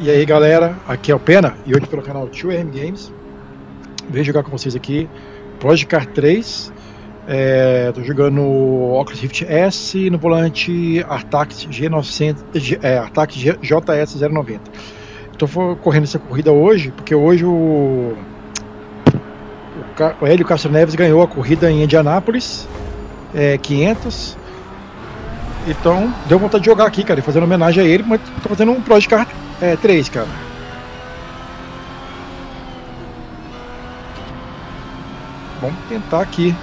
E aí galera, aqui é o Penna e hoje pelo canal 2RM Games vim jogar com vocês aqui Project Cars 3. Estou jogando Oculus Rift S no volante Arteck JS090. Estou correndo essa corrida hoje porque hoje o Hélio Castro Neves ganhou a corrida em Indianápolis 500. Então deu vontade de jogar aqui, cara, e fazendo homenagem a ele, mas tô fazendo um Project Cars 3, cara. Vamos tentar aqui.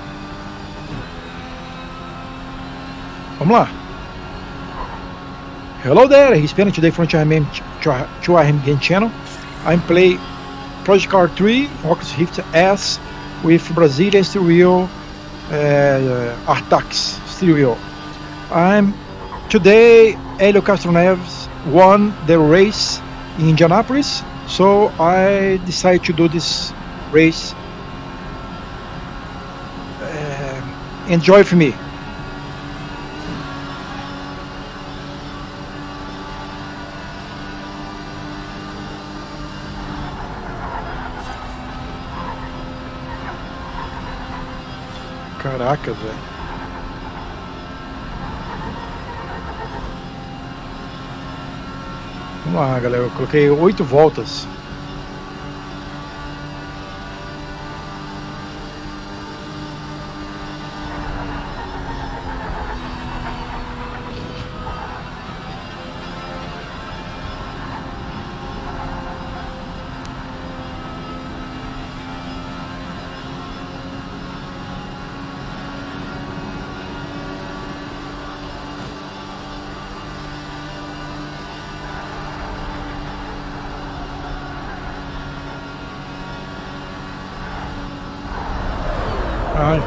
Vamos lá. Hello there, he's Penna today from 2RM Game Channel. I'm play Project Cars 3, Oculus Rift S with Brazilian Stereo Arteck Stereo. I'm today Hélio Castro Neves won the race in Indianapolis, so I decided to do this race. Enjoy for me. Caraca, velho. Vamos lá, galera, eu coloquei 8 voltas. Ai.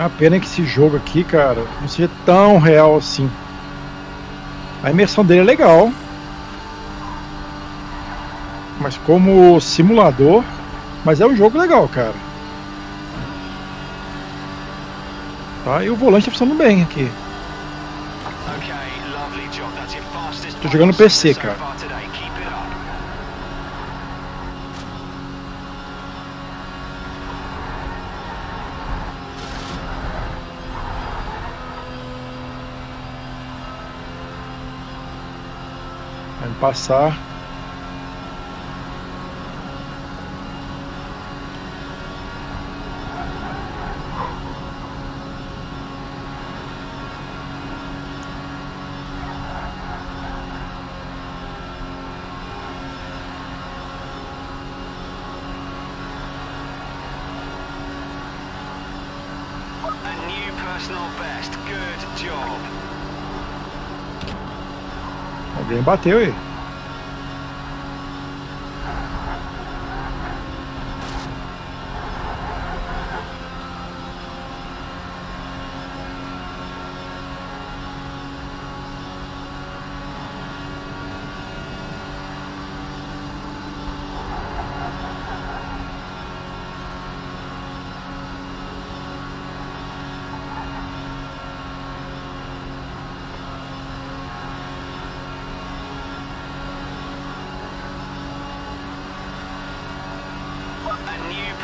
A pena é que esse jogo aqui, cara, não seja tão real assim. A imersão dele é legal, mas como simulador, mas é um jogo legal, cara. Tá, e o volante tá funcionando bem aqui. Tô jogando PC, cara. Vai passar. Alguém bateu aí.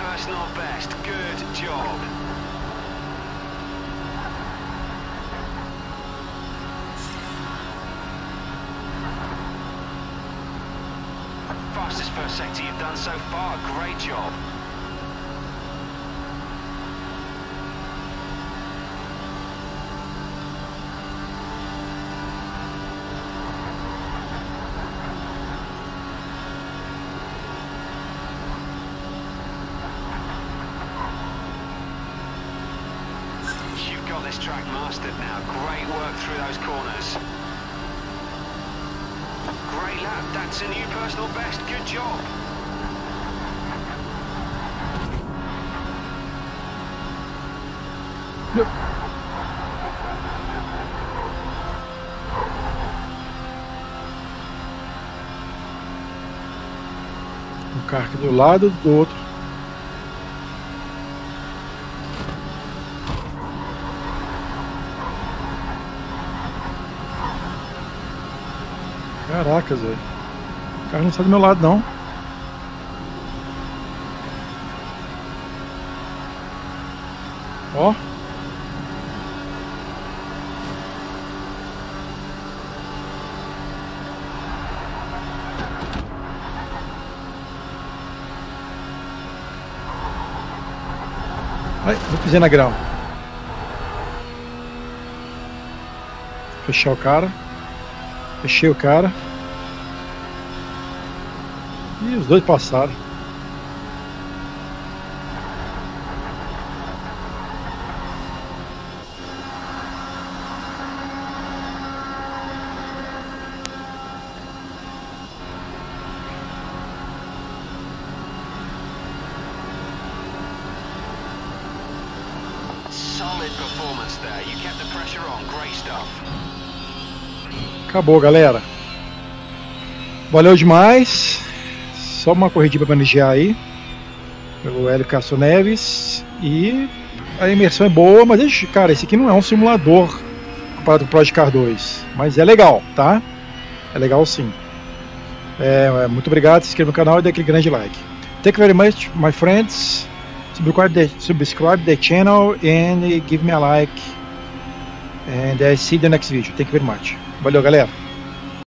Personal best, good job. Fastest first sector you've done so far, great job. Track mastered now. Great work through those corners. Great lap. That's a new personal best. Good job. Look. um carro aqui do lado do outro. Caracas, velho. O carro não sai do meu lado, não. Ó. Ai, vou pisar na grama. Fechar o cara. Fechei o cara. E os dois passaram. Acabou, galera. Valeu demais. Só uma corridinha para manejar aí. Pelo Hélio Castro Neves. E a imersão é boa, mas cara, esse aqui não é um simulador comparado com o Project Cars 2. Mas é legal, tá? É legal sim. Muito obrigado, se inscreva no canal e dê aquele grande like. Thank you very much, my friends. Subscribe the channel and give me a like. And I see the next video. Thank you very much. Valeu, galera!